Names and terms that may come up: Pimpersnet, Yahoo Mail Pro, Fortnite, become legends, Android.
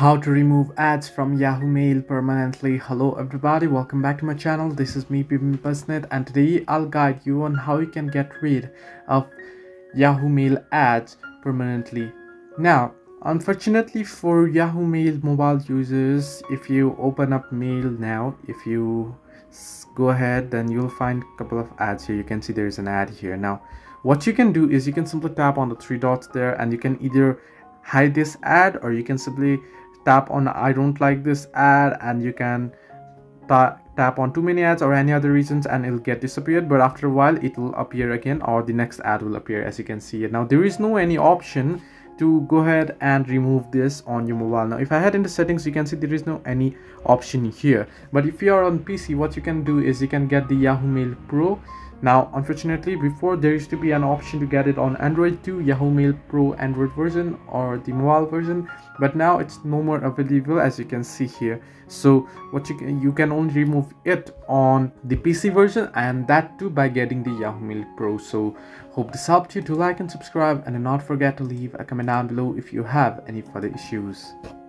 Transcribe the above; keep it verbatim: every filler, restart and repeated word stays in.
How to remove ads from Yahoo Mail permanently. Hello everybody, welcome back to my channel. This is me Pimpersnet, and today I'll guide you on how you can get rid of Yahoo Mail ads permanently. Now unfortunately for Yahoo Mail mobile users, if you open up Mail now, if you go ahead, then you'll find a couple of ads here. You can see there's an ad here. Now what you can do is you can simply tap on the three dots there, and you can either hide this ad, or you can simply tap on I don't like this ad, and you can ta tap on too many ads or any other reasons, and it'll get disappeared. But after a while it will appear again, or the next ad will appear, as you can see it. Now there is no any option to go ahead and remove this on your mobile. Now if I head into settings, you can see there is no any option here. But if you are on P C, what you can do is you can get the Yahoo Mail Pro. Now unfortunately before there used to be an option to get it on Android too, Yahoo Mail Pro Android version or the mobile version, but now it's no more available, as you can see here. So what you can you can only remove it on the P C version, and that too by getting the Yahoo Mail Pro. So hope this helped you. To like and subscribe, and do not forget to leave a comment down below if you have any further issues.